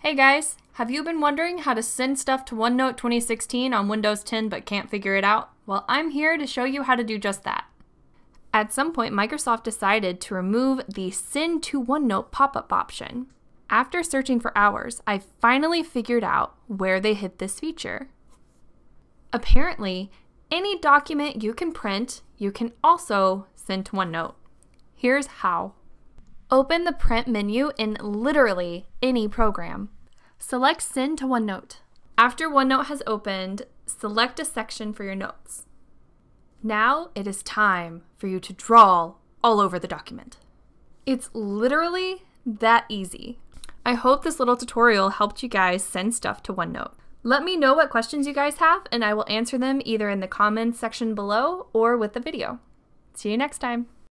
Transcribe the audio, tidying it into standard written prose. Hey guys, have you been wondering how to send stuff to OneNote 2016 on Windows 10 but can't figure it out? Well, I'm here to show you how to do just that. At some point, Microsoft decided to remove the Send to OneNote pop-up option. After searching for hours, I finally figured out where they hid this feature. Apparently, any document you can print, you can also send to OneNote. Here's how. Open the print menu in literally any program. Select Send to OneNote. After OneNote has opened, select a section for your notes. Now it is time for you to draw all over the document. It's literally that easy. I hope this little tutorial helped you guys send stuff to OneNote. Let me know what questions you guys have, and I will answer them either in the comments section below or with the video. See you next time.